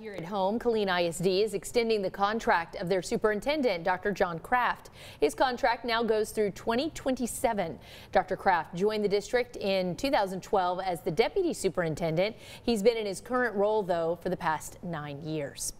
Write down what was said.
here at home, Killeen ISD is extending the contract of their superintendent, Dr. John Craft. His contract now goes through 2027. Dr. Craft joined the district in 2012 as the deputy superintendent. He's been in his current role, though, for the past 9 years.